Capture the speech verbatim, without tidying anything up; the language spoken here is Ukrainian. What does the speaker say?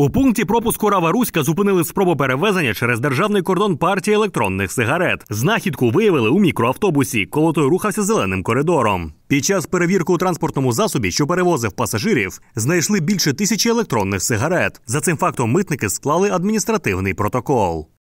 У пункті пропуску Рава-Руська зупинили спробу перевезення через державний кордон партії електронних сигарет. Знахідку виявили у мікроавтобусі, коли той рухався зеленим коридором. Під час перевірки у транспортному засобі, що перевозив пасажирів, знайшли більше тисячі електронних сигарет. За цим фактом митники склали адміністративний протокол.